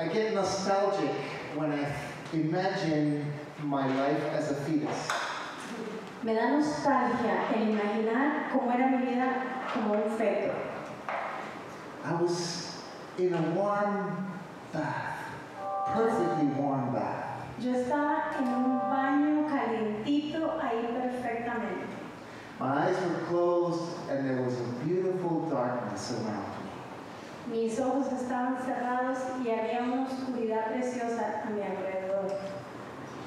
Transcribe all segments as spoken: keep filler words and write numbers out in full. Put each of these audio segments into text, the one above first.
I get nostalgic when I imagine my life as a fetus. Me da nostalgia el imaginar cómo era mi vida como un feto. I was in a warm bath, perfectly warm bath. Yo estaba en un baño calientito ahí perfectamente. My eyes were closed and there was a beautiful darkness around me. Mis ojos estaban cerrados y había una oscuridad preciosa a mi alrededor.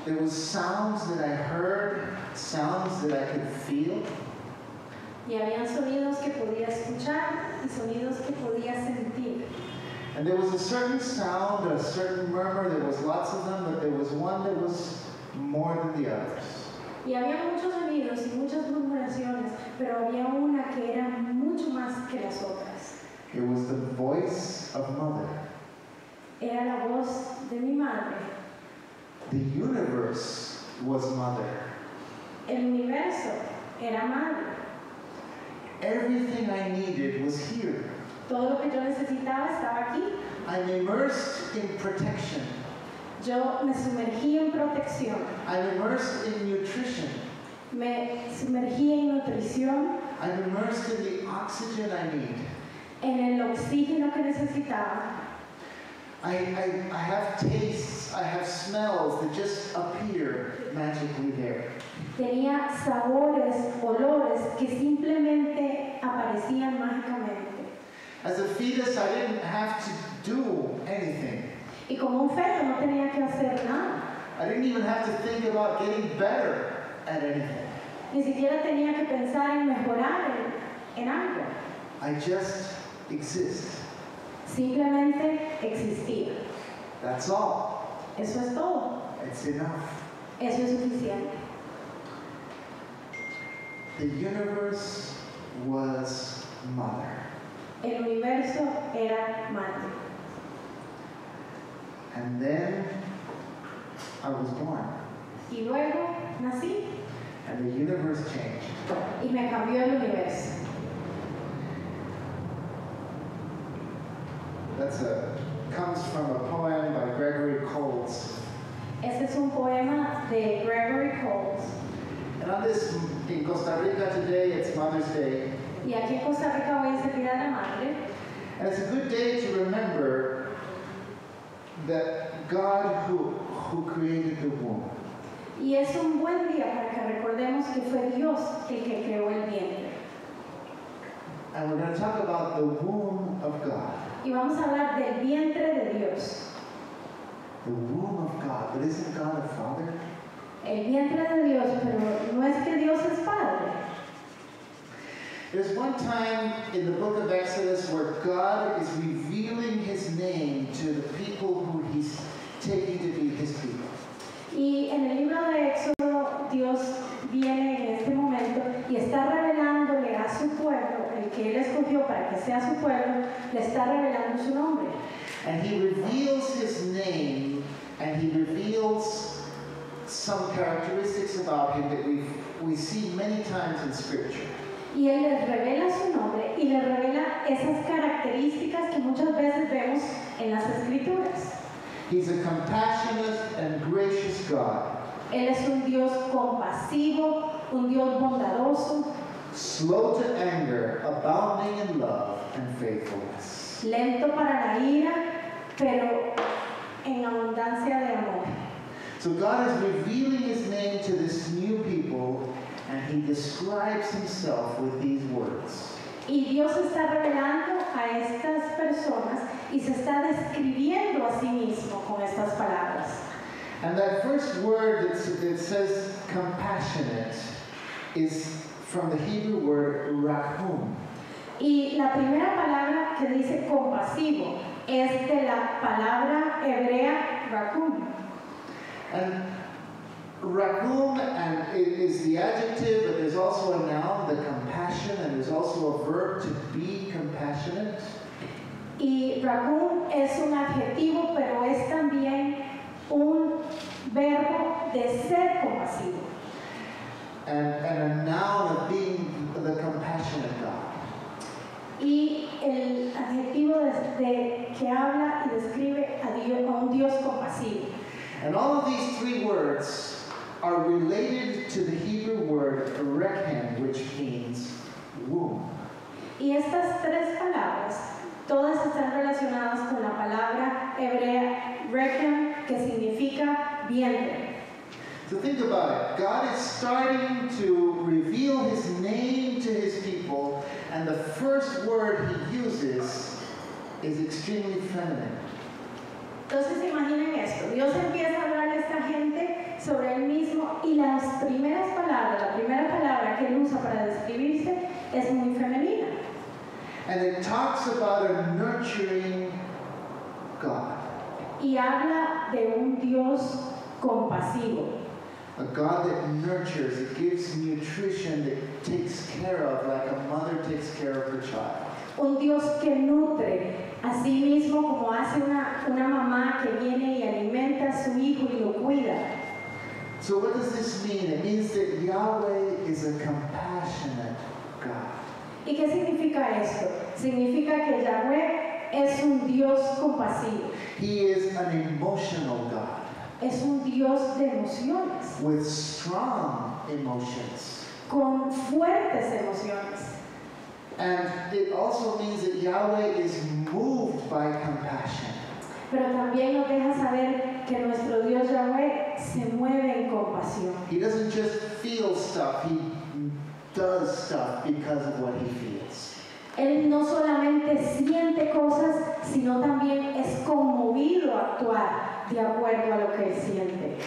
There was sounds that I heard, sounds that I could feel. Y habían sonidos que podía escuchar y sonidos que podía sentir. And there was a certain sound, a certain murmur, there was lots of them, but there was one that was more than the others. Y había muchos sonidos y muchas murmuraciones, pero había una que era mucho más que las otras. It was the voice of mother. Era la voz de mi madre. The universe was mother. El universo era madre. Everything I needed was here. Todo lo que yo necesitaba estaba aquí. I'm immersed in protection. Yo me sumergí en protección. I'm immersed in nutrition. Me sumergí en nutrición. I'm immersed in the oxygen I need. En el oxígeno que necesitaba. I, I, I have tastes, I have smells that just appear magically there. Tenía sabores, olores que simplemente aparecían mágicamente. As a fetus, I didn't have to do anything. Y como un feto no tenía que hacer nada. I didn't even have to think about getting better at anything. Ni siquiera tenía que pensar en mejorar en, en algo. I just exist. Simplemente existía. That's all. Eso es todo. It's enough. Eso es suficiente. The universe was mother. El universo era madre. And then I was born. Y luego nací. And the universe changed. Y me cambió el universo. That's a comes from a poem by Gregory Coles. Ese es un poema de Gregory Coles. And on this in Costa Rica today, it's Mother's Day. Y aquí en Costa Rica hoy es el Día de la Madre. And it's a good day to remember that God who, who created the womb. Y es un buen día para que recordemos que fue Dios el que creó el vientre. And we're going to talk about the womb of God. Y vamos a hablar del vientre de Dios. The womb of God, but isn't God a father? El vientre de Dios, pero no es que Dios es padre. There's one time in the book of Exodus where God is revealing his name to the people who he's taking to be his people. Y en el libro de Éxodo, Dios viene en este momento y está revelándole a su pueblo, el que él escogió para que sea su pueblo, le está revelando su nombre. And he reveals his name and he reveals some characteristics about him that we we see many times in scripture. Y él les revela su nombre y les revela esas características que muchas veces vemos en las escrituras. He's a compassionate and gracious God. Él es un Dios compasivo, un Dios bondadoso. Slow to anger, abounding in love and faithfulness. Lento para la ira, pero en abundancia de amor. So God is revealing his name to this new people. And he describes himself with these words. Y Dios está revelando a estas personas y se está describiendo a sí mismo con estas palabras. And that first word that says compassionate is from the Hebrew word rachum. Y la primera palabra que dice compasivo es de la palabra hebrea rachum. And Rachum, and it is the adjective, but there's also a noun, the compassion, and there's also a verb to be compassionate. Y rachum es un adjetivo, pero es también un verbo de ser compasivo. And, and a noun of being the compassionate God. Y el adjetivo de que habla y describe a, Dios, a un Dios compasivo. And all of these three words are related to the Hebrew word rechem, which means womb. Y estas tres palabras, todas están relacionadas con la palabra hebrea rechem, que significa vientre. So think about it. God is starting to reveal His name to His people, and the first word He uses is extremely feminine. Entonces imaginen esto. Dios empieza a hablar a esta gente sobre Él mismo, y las primeras palabras, la primera palabra que Él usa para describirse es muy femenina. And it talks about a nurturing God. Y habla de un Dios compasivo. A God that nurtures, it gives nutrition, that takes care of, like a mother takes care of her child. Un Dios que nutre, así mismo como hace una, una mamá que viene y alimenta a su hijo y lo cuida. So what does this mean? It means that Yahweh is a compassionate God. ¿Y qué significa esto? Significa que Yahweh es un Dios compasivo. He is an emotional God. Es un Dios de emociones. With strong emotions. Con fuertes emociones. And it also means that Yahweh is moved by compassion. Pero también nos deja saber que nuestro Dios Yahweh se mueve en compasión. He doesn't just feel stuff, he does stuff because of what he feels. Él no solamente siente cosas, sino también es conmovido a actuar de acuerdo a lo que siente.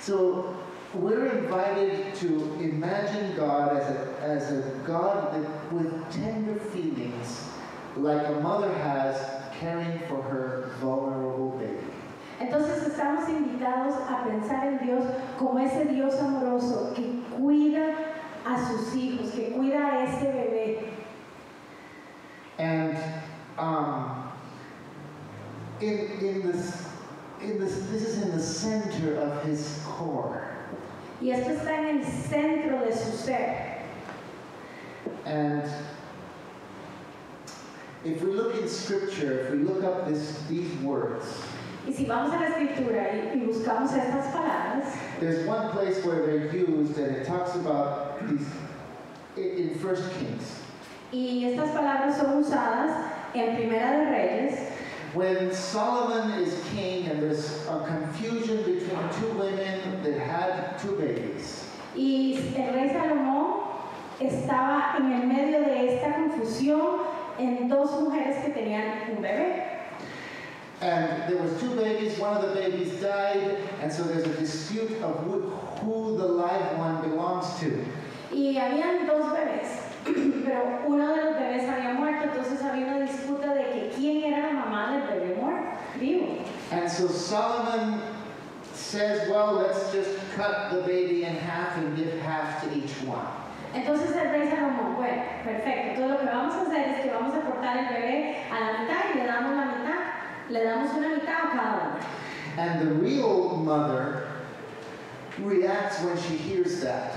So we're invited to imagine God as a, as a God that, with tender feelings, like a mother has caring for her vulnerable baby. Entonces estamos invitados a pensar en Dios como ese Dios amoroso que cuida a sus hijos, que cuida a ese bebé. And um, in in this. In this, this is in the center of his core. Y esto está en el centro de su ser. And if we look in Scripture, if we look up this, these words, y si vamos a la escritura y, y buscamos estas palabras, there's one place where they're used, and it talks about these in, in First Kings. Y estas palabras son usadas en Primera de Reyes. When Solomon is king and there's a confusion between two women that had two babies. Y el rey Salomón estaba en el medio de esta confusión en dos mujeres que tenían un bebé. And there was two babies, one of the babies died, and so there's a dispute of who the live one belongs to. Y habían dos bebés, pero uno de los bebés había muerto, entonces había una disputa de que quién era la mamá del bebé muerto, vivo. And so Solomon says, well, let's just cut the baby in half and give half to each one. Entonces el rey Salomón, bueno, perfecto, entonces lo que vamos a hacer es que vamos a cortar el bebé a la mitad y le damos la mitad, le damos una mitad a cada uno. And the real mother reacts when she hears that.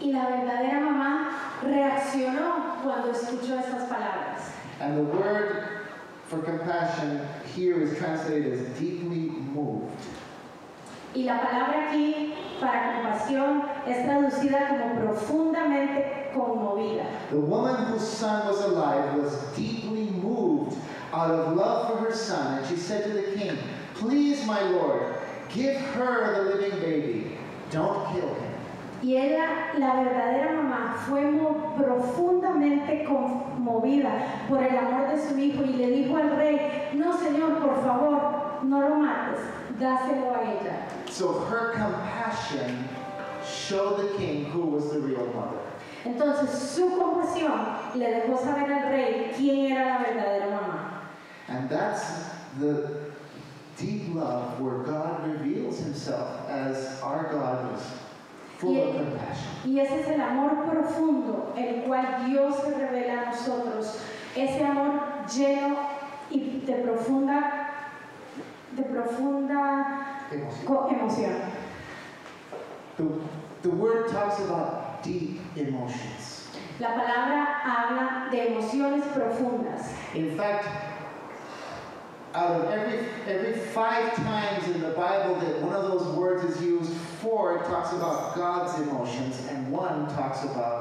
Y la verdadera mamá reaccionó cuando escuchó estas palabras. And the word for compassion here is translated as deeply moved. Y la palabra aquí para compasión es traducida como profundamente conmovida. The woman whose son was alive was deeply moved out of love for her son, and she said to the king, "Please, my lord, give her the living baby. Don't kill him." Y ella, la verdadera mamá, fue muy profundamente conmovida por el amor de su hijo y le dijo al rey, no señor, por favor, no lo mates, dáselo a ella. So her compassion showed the king who was the real mother. Entonces su compasión le dejó saber al rey quién era la verdadera mamá. And that's the deep love where God reveals himself as our God is. Y, el, y ese es el amor profundo, el cual Dios se revela a nosotros. Ese amor lleno y de profunda, de profunda emoción. emoción. The, the word talks about deep emotions. La palabra habla de emociones profundas. In fact, out of every every five times in the Bible that one of those words is used, four talks about God's emotions and one talks about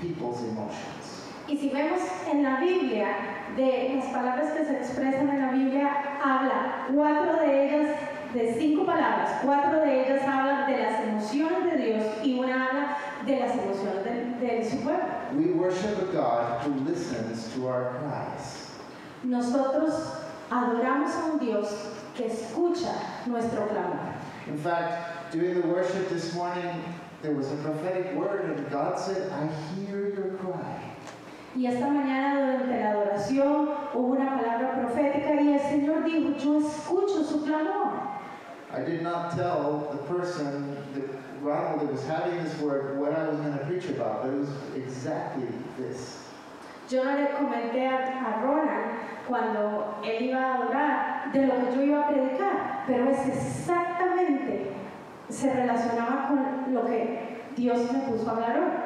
people's emotions. Y si vemos en la Biblia, de las palabras que se expresan en la Biblia, habla cuatro de ellas, de cinco palabras, cuatro de ellas hablan de las emociones de Dios y una habla de las emociones de, de su pueblo. We worship a God who listens to our cries. Nosotros adoramos a un Dios que escucha nuestro clamor. In fact, during the worship this morning, there was a prophetic word and God said, I hear your cry. Y esta mañana durante la adoración hubo una palabra profética y el Señor dijo, yo escucho su clamor. I did not tell the person, the, Ronald, that was having this word, what I was going to preach about, but it was exactly this. Yo no le comenté a Ronald cuando él iba a adorar de lo que yo iba a predicar, pero es exactamente, se relacionaba con lo que Dios me puso a hablar hoy.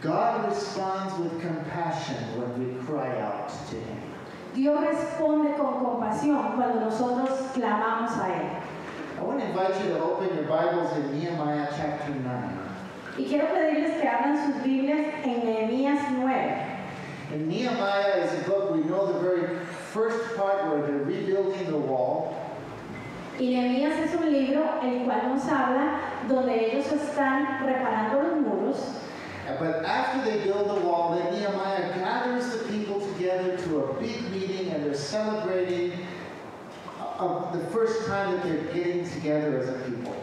God responds with compassion when we cry out to Him. Dios responde con compasión cuando nosotros clamamos a Él. I want to invite you to open your Bibles in Nehemiah chapter nine. Y quiero pedirles que abran sus Biblias en Nehemías nueve. And Nehemiah is a book, we know the very first part where they're rebuilding the wall. Y Nehemías es un libro el cual nos habla donde ellos están reparando los muros. But after they build the wall, then Nehemiah gathers the people together to a big meeting, and they're celebrating uh, the first time that they're getting together as a people.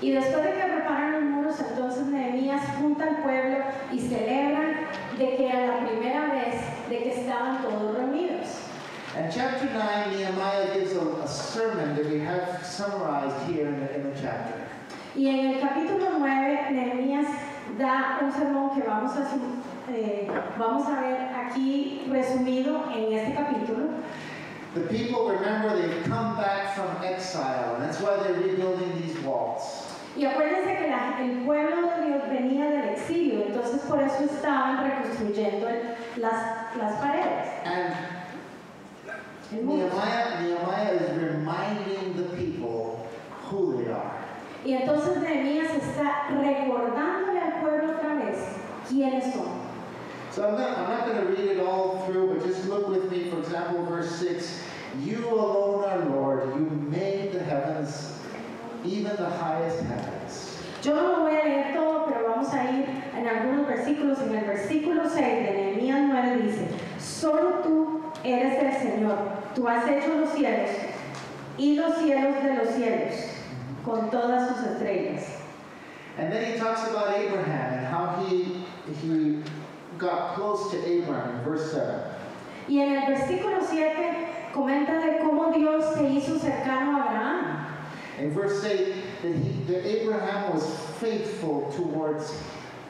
Y después de que reparan los muros, entonces Nehemías junta al pueblo y celebran de que era la primera vez de que estaban todos reunidos. And chapter nine, Nehemiah gives a, a sermon that we have summarized here in the, in the chapter. Y en el capítulo nueve, Nehemías da un sermón que vamos a, eh, vamos a ver aquí resumido en este capítulo. The people, remember, they've come back from exile, and that's why they're rebuilding these walls. Y acuérdense que la, el pueblo de Dios venía del exilio, entonces por eso estaban reconstruyendo el, las, las paredes. And Nehemiah, Nehemiah is reminding the people who they are. Y entonces Nehemías está recordándole al pueblo otra vez quiénes son. So I'm not, I'm not going to read it all through, but just look with me, for example, verse six. You alone are Lord, you made the heavens, even the highest heavens. Yo no lo voy a leer todo, pero vamos a ir en algunos versículos. En el versículo seis de Nehemías nueve dice, solo tú eres el Señor, tú has hecho los cielos y los cielos de los cielos, con todas sus estrellas. And then he talks about Abraham and how he, he got close to Abraham in verse seven. Y en el versículo siete comenta de cómo Dios se hizo cercano a Abraham. In verse eight, that, he, that Abraham was faithful towards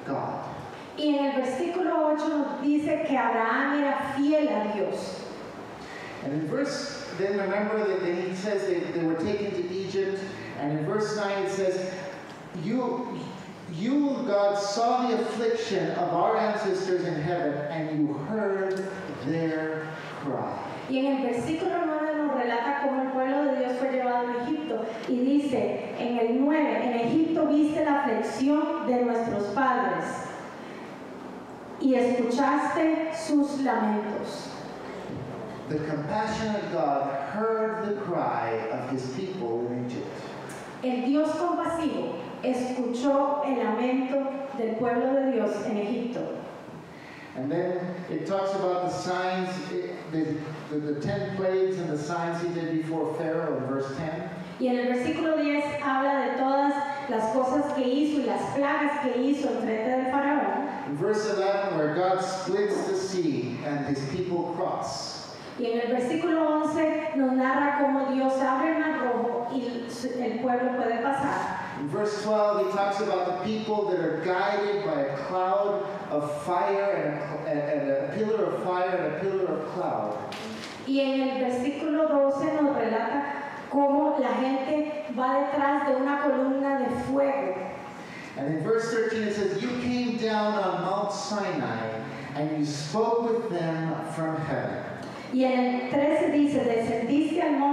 God. Y en el versículo ocho nos dice que Abraham era fiel a Dios. And in verse, then remember that then he says that they were taken to Egypt. And in verse nine it says, you, you, God, saw the affliction of our ancestors in heaven, and you heard their cry. Y en el versículo nueve nos relata cómo el pueblo de Dios fue llevado a Egipto. Y dice, en el nueve, en Egipto viste la aflicción de nuestros padres, y escuchaste sus lamentos. The compassionate God heard the cry of his people in Egypt. El Dios compasivo escuchó el lamento del pueblo de Dios en Egipto. And then it talks about the signs, the, the, the ten plagues and the signs he did before Pharaoh in verse ten. Y en el versículo diez habla de todas las cosas que hizo y las plagas que hizo en frente del faraón. In verse eleven, where God splits the sea and his people cross. Y en el versículo once nos narra cómo Dios abre el mar rojo y el pueblo puede pasar. In verse twelve, he talks about the people that are guided by a cloud of fire and a, and a pillar of fire and a pillar of cloud. Y en el versículo doce nos relata cómo la gente va detrás de una columna de fuego. And in verse thirteen it says, you came down on Mount Sinai and you spoke with them from heaven. Y en el trece dice, descendiste al monte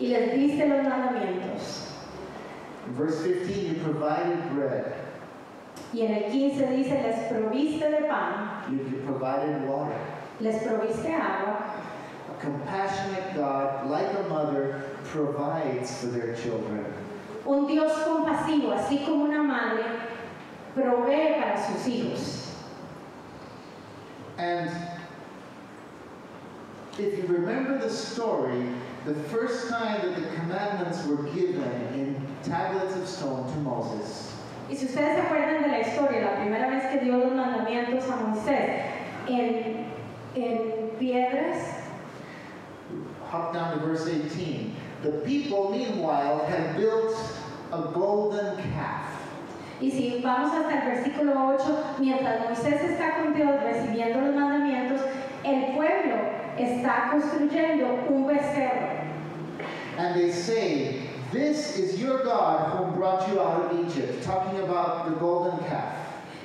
y les diste los mandamientos. In verse fifteen, you provided bread. Y en el quince dice, les proviste de pan. You, you provided water. Les proviste agua. A compassionate God, like a mother, provides for their children. Un Dios compasivo, así como una madre, provee para sus hijos. And if you remember the story, the first time that the commandments were given in tablets of stone to Moses. Y si ustedes se acuerdan de la historia, la primera vez que dio los mandamientos a Moisés en, en piedras. Hop down to verse eighteen. The people, meanwhile, had built a golden calf. Y si vamos hasta el versículo ocho, mientras Moisés está con Dios recibiendo los mandamientos, el pueblo está construyendo un becerro. And they say, "This is your God who brought you out of Egypt." Talking about the golden calf.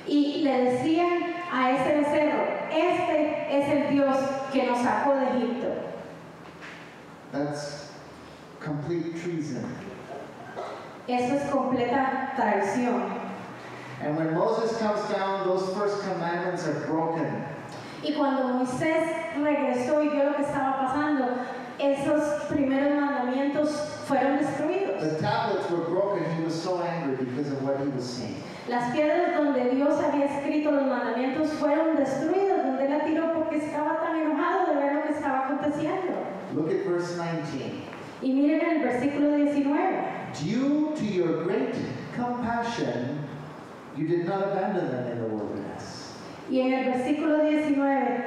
Y le decían a ese becerro, este es el Dios que nos sacó de Egipto. That's complete treason. Eso es completa traición. And when Moses comes down, those first commandments are broken. Y cuando Moisés regresó y vio lo que estaba pasando, esos primeros mandamientos fueron destruidos. The tablets were broken. He was so angry because of what he was seeing. Las piedras donde Dios había escrito los mandamientos fueron destruidas, donde la tiró porque estaba tan enojado de ver lo que estaba aconteciendo. Look at verse nineteen. Y miren el versículo diecinueve. Due to your great compassion, you did not abandon them in the wilderness. Y en el versículo diecinueve,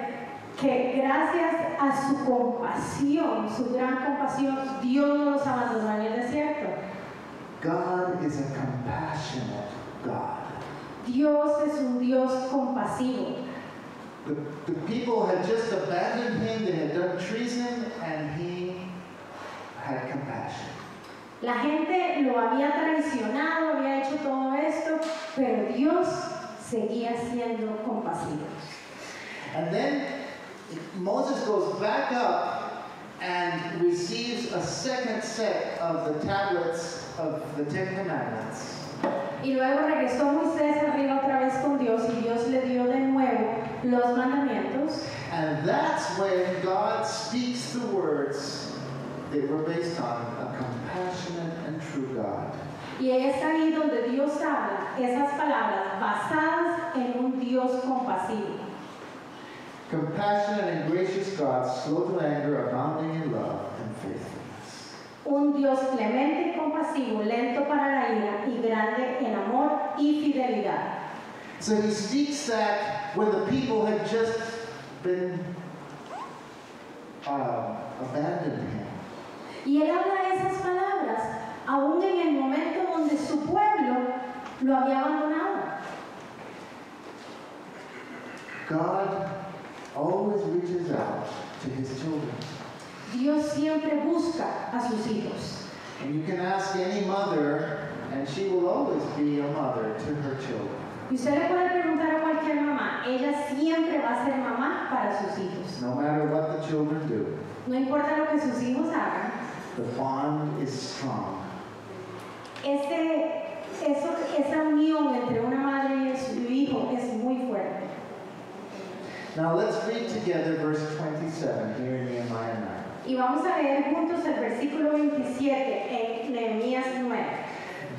que gracias a su compasión, su gran compasión, Dios no los abandonó en el desierto. God is a compassionate God. Dios es un Dios compasivo. The, the people had just abandoned him, they had done treason, and he had compassion. La gente lo había traicionado, había hecho todo esto, pero Dios seguía siendo compasivo. And then Moses goes back up and receives a second set of the tablets of the Ten Commandments. Y luego regresó Moisés arriba otra vez con Dios y Dios le dio de nuevo los mandamientos. And that's when God speaks the words they were based on a compassionate and true God. Y es ahí donde Dios habla esas palabras basadas en un Dios compasivo. Compassionate and gracious God, slow to anger, abounding in love and faithfulness. Un Dios clemente y compasivo, lento para la ira y grande en amor y fidelidad. So he speaks that when the people had just been uh, abandoned him. Y él habla esas palabras aún en el momento donde su pueblo lo había abandonado. God always reaches out to his children. Dios siempre busca a sus hijos. And you can ask any mother, and she will always be a mother to her children. Y usted le puede preguntar a cualquier mamá, ella siempre va a ser mamá para sus hijos. No matter what the children do. No importa lo que sus hijos hagan. The bond is strong. Ese, eso, esa unión entre una madre y su hijo es muy fuerte. Now let's read together verse twenty-seven here in Nehemiah nine. Y vamos a leer juntos el versículo veintisiete en Nehemías nueve.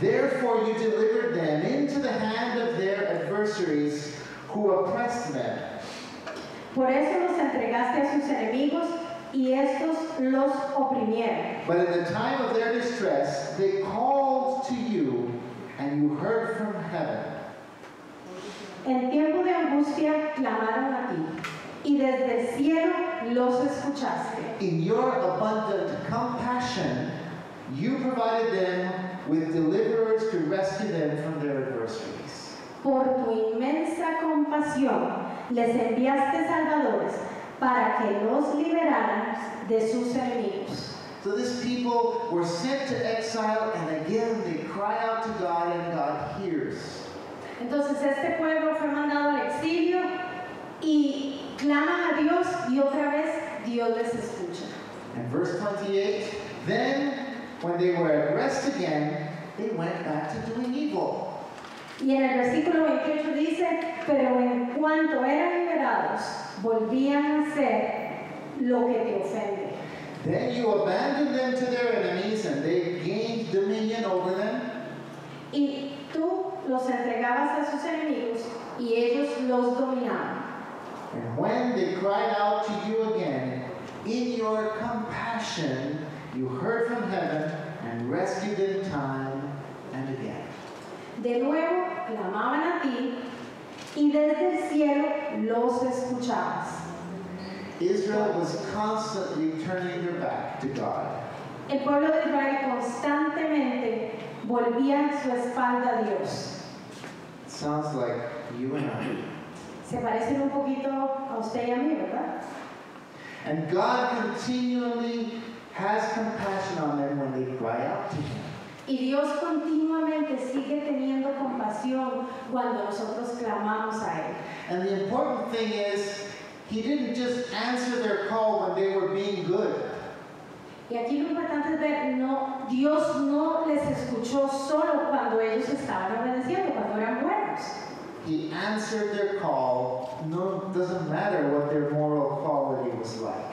Therefore you delivered them into the hand of their adversaries who oppressed them. Por eso los entregaste a sus enemigos y estos los oprimieron. But in the time of their distress, they called to you, and you heard from heaven. En tiempo de angustia clamaron a ti, y desde el cielo los escuchaste. In your abundant compassion, you provided them with deliverers to rescue them from their adversaries. Por tu inmensa compasión, les enviaste salvadores, para que los liberaran de sus enemigos. So this people were sent to exile, and again they cry out to God, and God hears. Entonces este pueblo fue mandado al exilio y claman a Dios, y otra vez Dios les escucha. And verse twenty-eight, then they were at rest again, they went back to doing evil. Y en el versículo veintiocho dice, pero en cuanto eran liberados, volvían a hacer lo que te ofende. Then you abandoned them to their enemies and they gained dominion over them. Y tú los entregabas a sus enemigos y ellos los dominaban. And when they cried out to you again, in your compassion, you heard from heaven and rescued them time and again. De nuevo clamaban a ti y desde el cielo los escuchabas. Israel was constantly turning their back to God. El pueblo de Israel constantemente volvía su espalda a Dios. Sounds like you and I. Se parecen un poquito a usted y a mí, ¿verdad? And God continually has compassion on them when they cry out to Him. Y Dios continuamente sigue teniendo compasión cuando nosotros clamamos a Él. And the important thing is, He didn't just answer their call when they were being good. Y aquí lo importante es ver, no, Dios no les escuchó solo cuando ellos estaban obedeciendo, cuando eran buenos. He answered their call. No, doesn't matter what their moral quality was like.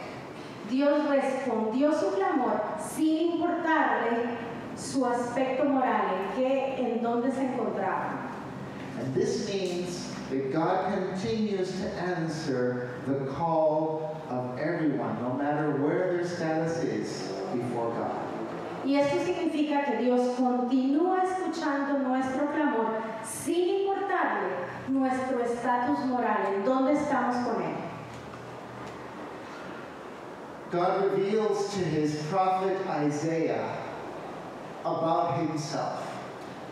Dios respondió su clamor sin importarle su aspecto moral, que en dónde se encontraba. And this means that God continues to answer the call of everyone, no matter where their status is before God. Y esto significa que Dios continúa escuchando nuestro clamor sin importarle nuestro estatus moral, en dónde estamos con Él. God reveals to His prophet Isaiah about himself.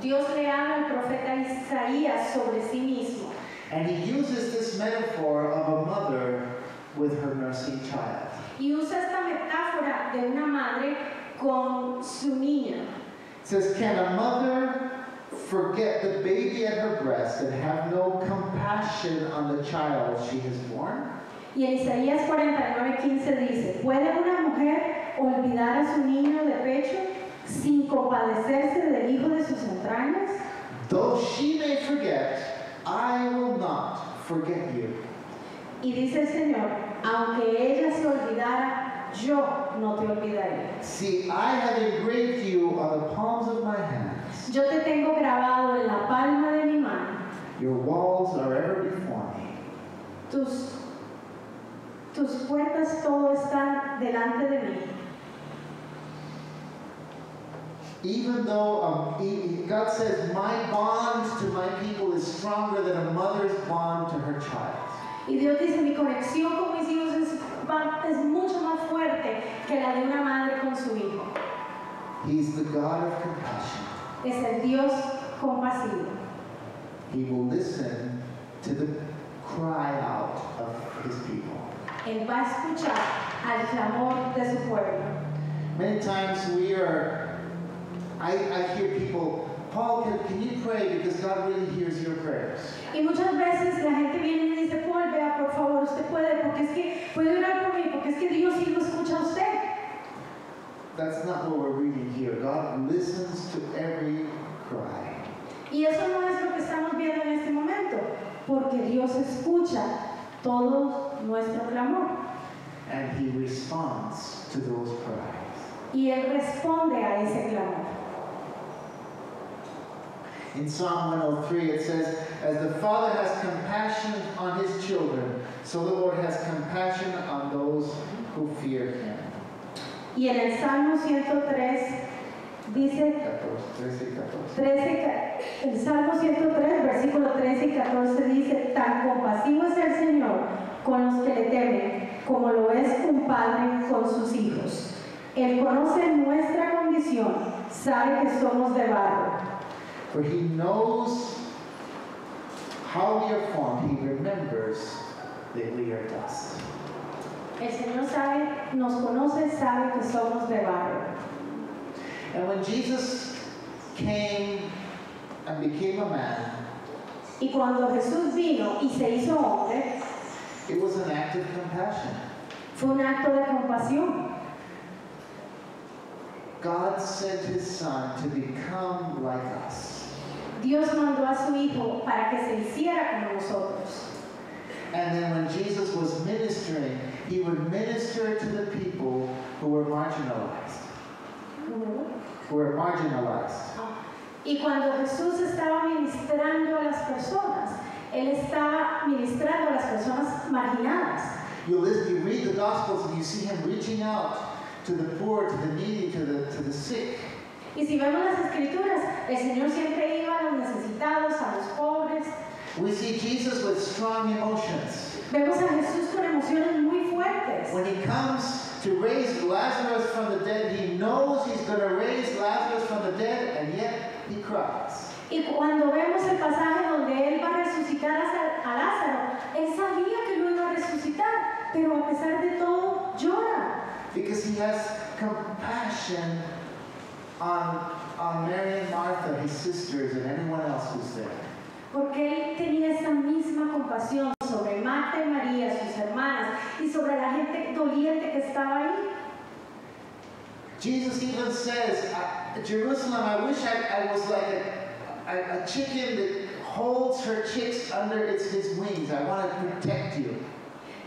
Dios le habla al profeta Isaías sobre sí mismo. And he uses this metaphor of a mother with her nursing child. Y usa esta metáfora de una madre con su niña. It says, can a mother forget the baby at her breast and have no compassion on the child she has born? Y en Isaías cuarenta y nueve quince dice, ¿puede una mujer olvidar a su niño de pecho sin compadecerse del hijo de sus entrañas? Though she may forget, I will not forget you. Y dice el Señor, aunque ella se olvidara, yo no te olvidaré. See, I have engraved you on the palms of my hands. Yo te tengo grabado en la palma de mi mano. Your walls are ever before me. Tus, tus puertas todo están delante de mí. Even though um, God says, my bond to my people is stronger than a mother's bond to her child. Y Dios dice, mi conexión con mis hijos es, es mucho más fuerte que la de una madre con su hijo. He's the God of compassion. Es el Dios compasivo. He will listen to the cry out of His people. Él va a escuchar al clamor de su pueblo. Many times we are. I, I hear people, Paul, can, can you pray because God really hears your prayers? Y muchas veces la gente viene y me dice, Paul, vea, por favor, usted puede, porque es que puede orar por mí, porque es que Dios sí lo escucha a usted. That's not what we're reading here. God listens to every cry. Y eso no es lo que estamos viendo en este momento, porque Dios escucha todo nuestro clamor. And He responds to those cries. Y Él responde a ese clamor. In Psalm one oh three it says, as the Father has compassion on His children, so the Lord has compassion on those who fear Him. Y en el Salmo ciento tres dice, trece, catorce. trece, el Salmo ciento tres, versículo trece y catorce dice, tan compasivo es el Señor con los que le temen, como lo es un padre con sus hijos. Él conoce nuestra condición, sabe que somos de barro. For He knows how we are formed. He remembers that we are dust. El Señor sabe, nos conoce, sabe que somos de barro. And when Jesus came and became a man, y cuando Jesús vino y se hizo hombre, it was an act of compassion. Fue un acto de compasión. God sent his son to become like us. Dios mandó a su hijo para que se hiciera como nosotros. And then when Jesus was ministering, he would minister to the people who were marginalized. Who were marginalized. Y cuando Jesús estaba ministrando a las personas, él estaba ministrando a las personas marginadas. You read the Gospels and you see him reaching out to the poor, to the needy, to the to the sick. Y si vemos las escrituras, el Señor siempre iba a los necesitados, a los pobres. We see Jesus with strong emotions. Vemos a Jesús con emociones muy fuertes. When he comes to raise Lazarus from the dead, he knows he's going to raise Lazarus from the dead, and yet he cries. Y cuando vemos el pasaje donde él va a resucitar a Lázaro, él sabía que lo iba a resucitar, pero a pesar de todo llora. Because he has compassion on on Mary and Martha, his sisters, and anyone else who's there. Porque él tenía esa misma compasión sobre Marta y María, sus hermanas, y sobre la gente doliente que estaba ahí. Jesus even says, "Jerusalem, I wish I, I was like a, a, a chicken that holds her chicks under its his wings. I want to protect you."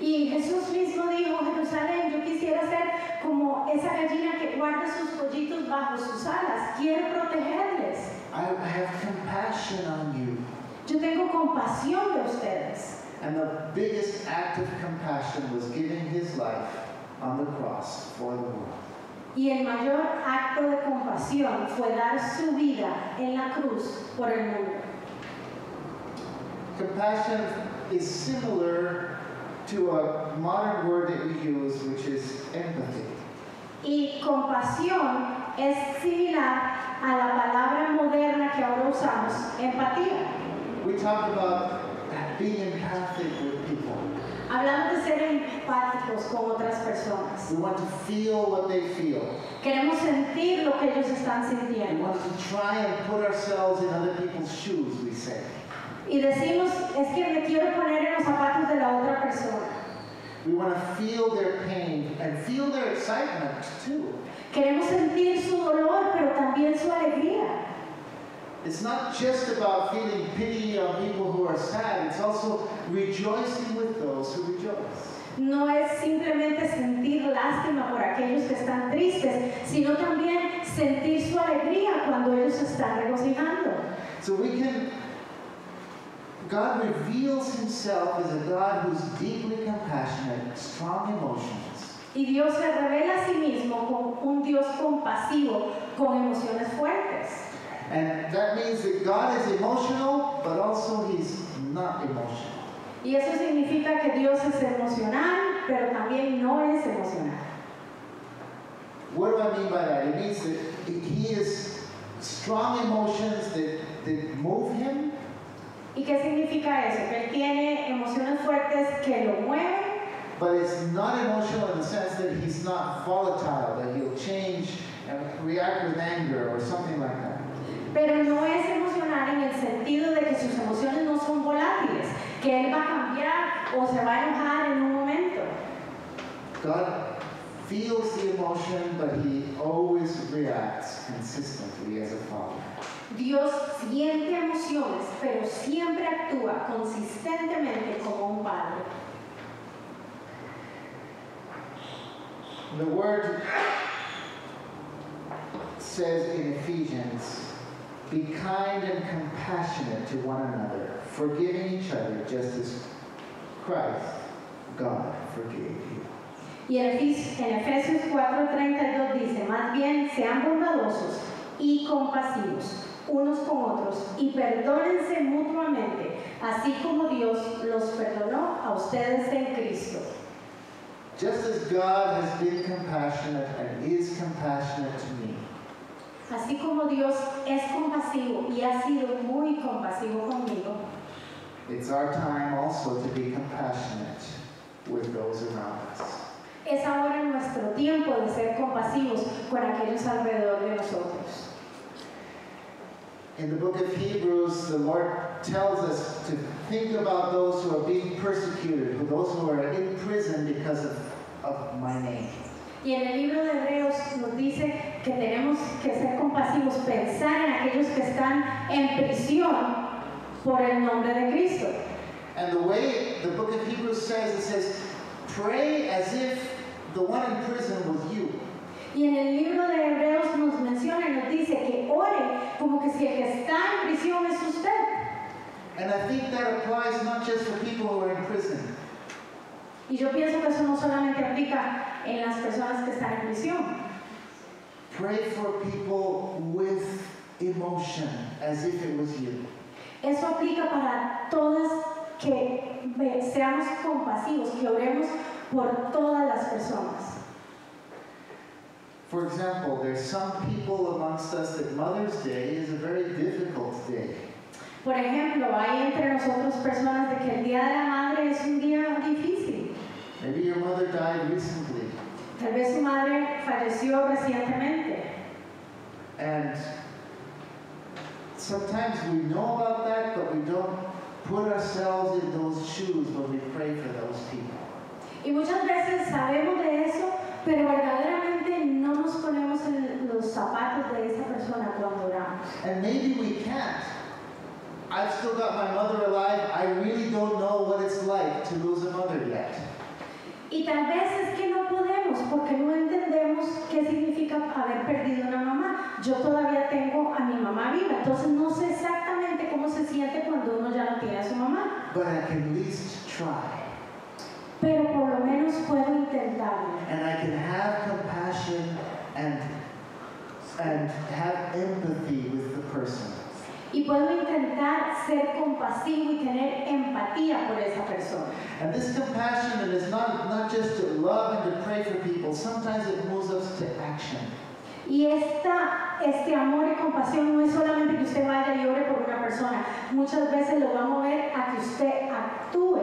Y Jesús mismo dijo, Jerusalén, yo quisiera ser como esa gallina que guarda sus pollitos bajo sus alas. Quiero protegerles. I have compassion on you. Yo tengo compasión de ustedes. And the biggest act of compassion was giving his life on the cross for the world. Y el mayor acto de compasión fue dar su vida en la cruz por el mundo. Compassion is similar to a modern word that we use, which is empathy. Y compasión es similar a la palabra moderna que ahora usamos, empatía. We talk about being empathic with people. Hablamos de ser empáticos con otras personas. We want to feel what they feel. Queremos sentir lo que ellos están sintiendo. We want to try and put ourselves in other people's shoes, we say. Y decimos, es que me quiero poner en los zapatos de la otra persona. We want to feel their pain and feel their excitement too. Queremos sentir su dolor, pero también su alegría. It's not just about feeling pity on people who are sad. It's also rejoicing with those who rejoice. No es simplemente sentir lástima por aquellos que están tristes, sino también sentir su alegría cuando ellos están regocijando. So we can. God reveals himself as a God who's deeply compassionate, strong emotions. Y Dios se revela a sí mismo como un Dios compasivo, con emociones fuertes. And that means that God is emotional, but also he's not emotional. Y eso significa que Dios es emocional, pero también no es emocional. What do I mean by that? It means that he is strong emotions that, that move him. ¿Y qué significa eso? Que él tiene emociones fuertes que lo mueven. But it's not emotional in the sense that he's not volatile, that he'll change and react with anger or something like that. Pero no es emocional en el sentido de que sus emociones no son volátiles, que él va a cambiar o se va a enojar en un momento. God feels the emotion, but he always reacts consistently as a father. Dios siente emociones, pero siempre actúa consistentemente como un padre. The word says in Ephesians, be kind and compassionate to one another, forgiving each other just as Christ, God, forgave you. Y en Efesios cuatro treinta y dos dice, más bien sean bondadosos y compasivos unos con otros y perdónense mutuamente, así como Dios los perdonó a ustedes en Cristo. Just as God has been compassionate and is compassionate to me. Así como Dios es compasivo y ha sido muy compasivo conmigo. It's our time also to be compassionate with those around us. Es ahora nuestro tiempo de ser compasivos con aquellos alrededor de nosotros. In the book of Hebrews, the Lord tells us to think about those who are being persecuted, those who are in prison because of, of my name. Y en el libro de Hebreos nos dice que tenemos que ser compasivos, pensar en aquellos que están en prisión por el nombre de Cristo. And the way the book of Hebrews says, it says, pray as if the one in prison was you. Y en el libro de Hebreos nos menciona y nos dice que ore como que si el que está en prisión es usted. And I think that applies not just for people who are in prison. Y yo pienso que eso no solamente aplica en las personas que están en prisión. Pray for people with emotion, as if it was you. Eso aplica para todas, que seamos compasivos, que oremos por todas las personas. For example, there's some people amongst us that Mother's Day is a very difficult day. Por ejemplo, hay entre nosotros personas de que el día de la madre es un día difícil. Maybe your mother died recently. Tal vez su madre falleció recientemente. And sometimes we know about that, but we don't put ourselves in those shoes when we pray for those people. Y muchas veces sabemos de eso, pero verdaderamente no nos ponemos en los zapatos de esa persona cuando oramos. And maybe we can't. I've still got my mother alive. I really don't know what it's like to lose a mother yet. Y tal vez es que no podemos porque no entendemos qué significa haber perdido una mamá. Yo todavía tengo a mi mamá viva, entonces no sé exactamente cómo se siente cuando uno ya no tiene a su mamá. But I can at least try. Pero por lo menos puedo intentarlo. And I can have compassion and and have empathy with the person. Y puedo intentar ser compasivo y tener empatía por esa persona. And this compassion is not not just to love and to pray for people. Sometimes it moves us to action. Y esta, este amor y compasión no es solamente que usted vaya y ore por una persona. Muchas veces lo va a mover a que usted actúe.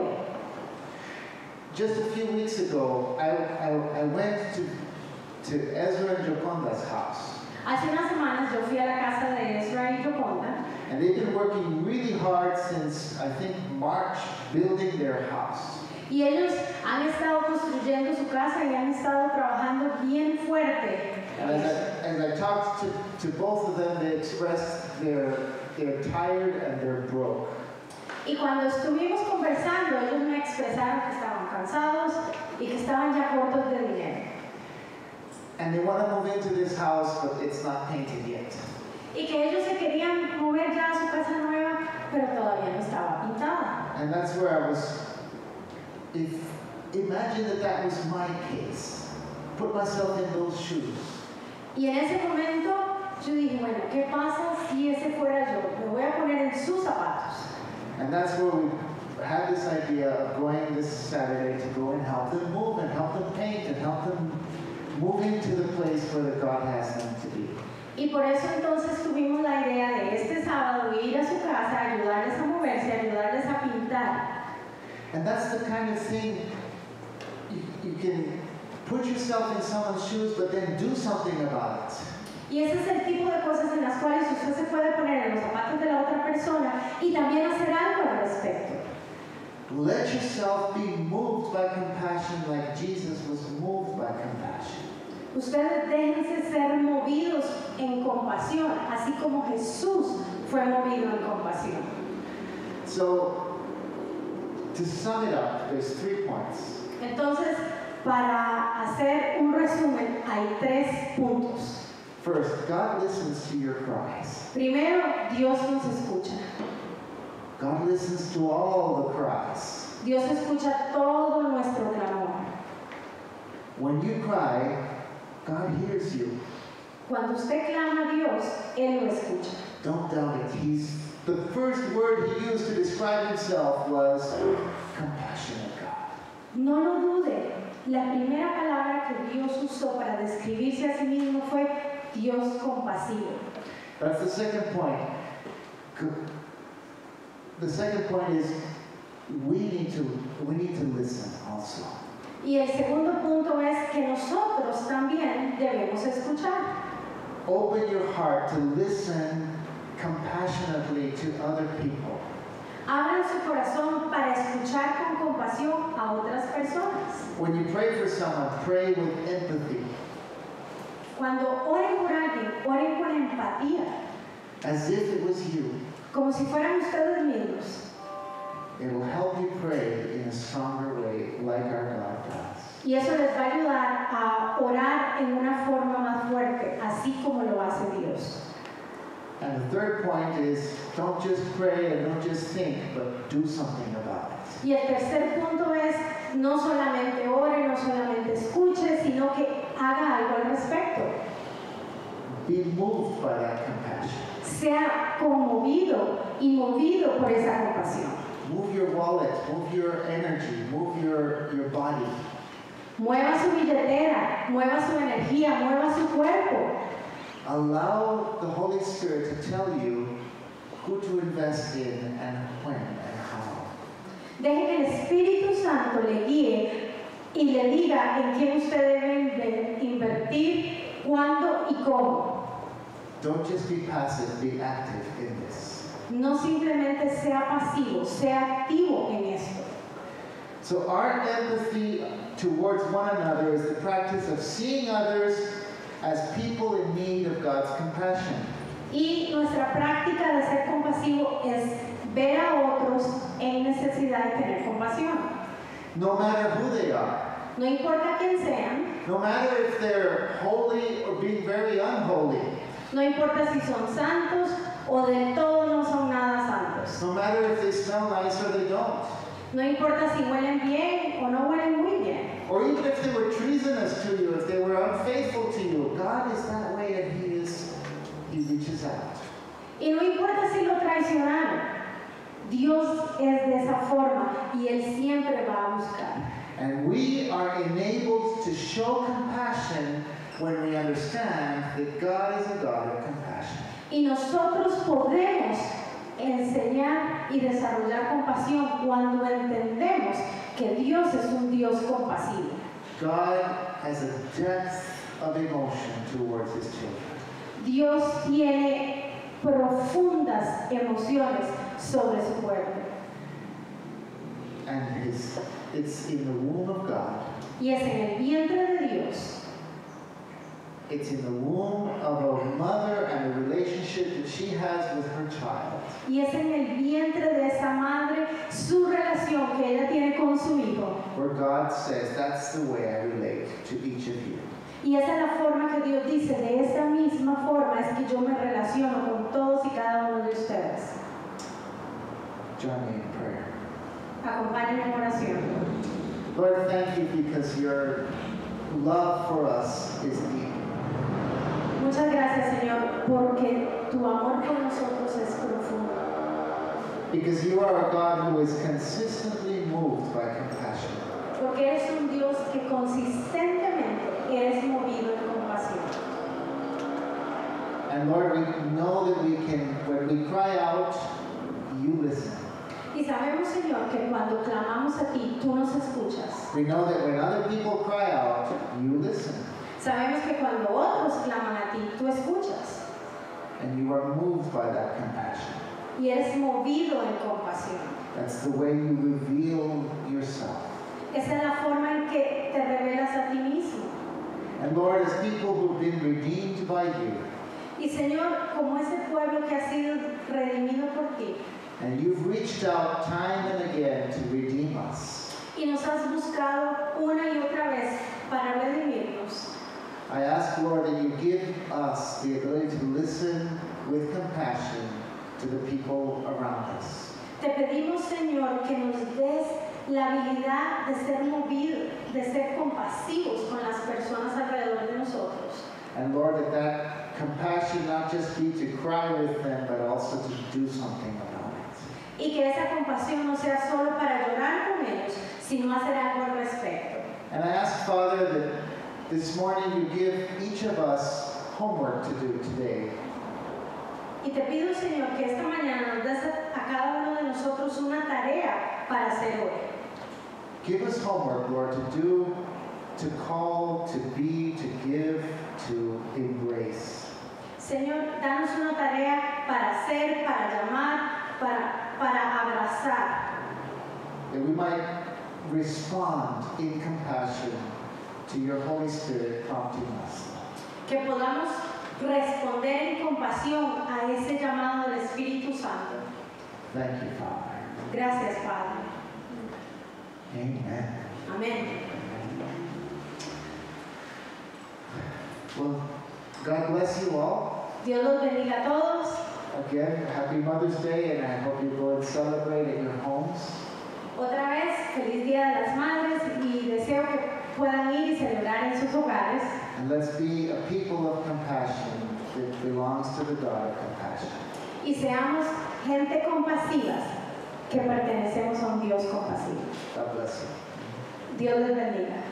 Just a few weeks ago, I, I, I went to, to Ezra and Joconda's house. Hace unas semanas yo fui a la casa de Ezra y Joconda. And they've been working really hard since, I think, March, building their house. Y ellos han estado construyendo su casa y han estado trabajando bien fuerte. And as I, as I talked to, to both of them, they expressed they're, they're tired and they're broke. Y cuando estuvimos conversando, ellos me expresaron que estaban cansados y que estaban ya cortos de dinero. And they want to move into this house, but it's not painted yet. Y que ellos se querían mover ya a su casa nueva, pero todavía no estaba pintada. And that's where I was. If imagine that that was my case, put myself in those shoes. Y en ese momento yo dije, bueno, ¿qué pasa si ese fuera yo? Me voy a poner en sus zapatos. And that's where we had this idea of going this Saturday to go and help them move and help them paint and help them move into the place where God has them to be. Y por eso entonces tuvimos la idea de este sábado ir a su casa, ayudarles a moverse, ayudarles a pintar. And that's the kind of thing you, you can put yourself in someone's shoes, but then do something about it. Y ese es el tipo de cosas en las cuales usted se puede poner en los zapatos de la otra persona y también hacer algo al respecto. Let yourself be moved by compassion like Jesus was moved by compassion. Ustedes déjense ser movidos en compasión, así como Jesús fue movido en compasión. So, to sum it up, there's three points. Entonces, para hacer un resumen, hay tres puntos. First, God listens to your cries. Primero, Dios nos escucha. God listens to all the cries. Dios escucha todo nuestro clamor. When you cry, God hears you. Cuando usted clama a Dios, él lo escucha. Don't doubt it. He's the first word he used to describe himself was compassionate God. No lo dude. La primera palabra que Dios usó para describirse a sí mismo fue Dios compasivo. That's the second point. The second point is we need to we need to listen also. Y el segundo punto es que nosotros también debemos escuchar. Open your heart to listen compassionately to other people. Abran su corazón para escuchar con compasión a otras personas. When you pray for someone, pray with empathy. Cuando oren por alguien, oren con empatía. As if it was you. Como si fueran ustedes mismos. It will help you pray in a stronger way, like our God does. Y eso les va a ayudar a orar en una forma más fuerte, así como lo hace Dios. And the third point is, don't just pray and don't just think, but do something about it. Y el tercer punto es, no solamente ore, no solamente escuche, sino que haga algo al respecto. Be moved by that compassion. Sea conmovido y movido por esa compasión. Move your wallet, move your energy, move your, your body. Mueva su billetera, mueva su energía, mueva su cuerpo. Allow the Holy Spirit to tell you who to invest in and when and how. Deje que el Espíritu Santo le guíe y le diga en quién usted debe invertir, cuándo y cómo. Don't just be passive, be active in this. No simplemente sea pasivo, sea activo en esto. So our empathy towards one another is the practice of seeing others as people in need of God's compassion. Y nuestra práctica de ser compasivo es ver a otros en necesidad de tener compasión. No matter who they are. No importa quién sean. No matter if they're holy or being very unholy. No importa si son santos o del todo no son nada santos. No matter if they smell nice or they don't. No importa si huelen bien o no huelen muy bien. Or even if they were treasonous to you, if they were unfaithful to you, God is that way, and He is, He reaches out. Y no importa si lo traicionaron, Dios es de esa forma y Él siempre va a buscar. And we are enabled to show compassion when we understand that God is a God of compassion. Y nosotros podemos enseñar y desarrollar compasión cuando entendemos que Dios es un Dios compasivo. God has a depth of emotion towards His children. Dios tiene profundas emociones sobre su pueblo. And it's, it's in the womb of God. Y es en el vientre de Dios. It's in the womb of a mother and the relationship that she has with her child. Y es en el vientre de esa madre su relación que ella tiene con su hijo. Where God says, that's the way I relate to each of you. Y esa es la forma que Dios dice, de esa misma forma es que yo me relaciono con todos y cada uno de ustedes. Join me in prayer. Acompáñenme en oración. Lord, thank you because your love for us is deep. Muchas gracias, Señor, porque tu amor por nosotros es profundo. Because you are a God who is consistently moved by compassion. Porque eres un Dios que consistentemente eres movido en compasión. And Lord, we know that we can, when we cry out, you listen. Y sabemos, Señor, que cuando clamamos a ti, tú nos escuchas. We know that when other people cry out, you listen. Sabemos que cuando otros claman a ti, tú escuchas. And you are moved by that compassion. Y eres movido en compasión. That's the way you reveal yourself. Esa es la forma en que te revelas a ti mismo. And Lord, as people who've been redeemed by you. Y Señor, como ese pueblo que ha sido redimido por ti. And you've reached out time and again to redeem us. Y nos has buscado una y otra vez para redimirnos. I ask, Lord, that you give us the ability to listen with compassion to the people around us. Te pedimos, Señor, que nos des la habilidad de ser movidos, de ser compasivos con las personas alrededor de nosotros. And Lord, that that compassion not just be to cry with them, but also to do something about it. Y que esa compasión no sea solo para llorar con ellos, sino hacer algo al respecto. And I ask, Father, that this morning you give each of us homework to do today. Y te pido, Señor, que esta mañana nos des a cada uno de nosotros una tarea para hacer hoy. Give us homework, Lord, to do, to call, to be, to give, to embrace. Señor, danos una tarea para hacer, para llamar, para, para abrazar. That we might respond in compassion to your Holy Spirit prompting us. que podamos responder en compasión a ese llamado del Espíritu Santo. Thank you, Father. Gracias, Padre. Amen. Amén. Well, God bless you all. Dios los bendiga a todos. Again, happy Mother's Day, and I hope you go and celebrate at your homes. Otra vez, feliz Día de las Madres, y deseo que puedan ir y celebrar en sus hogares. And let's be a people of compassion that belongs to the God of compassion. Y seamos gente compasivas que pertenecemos a un Dios compasivo. God bless you. Dios les bendiga.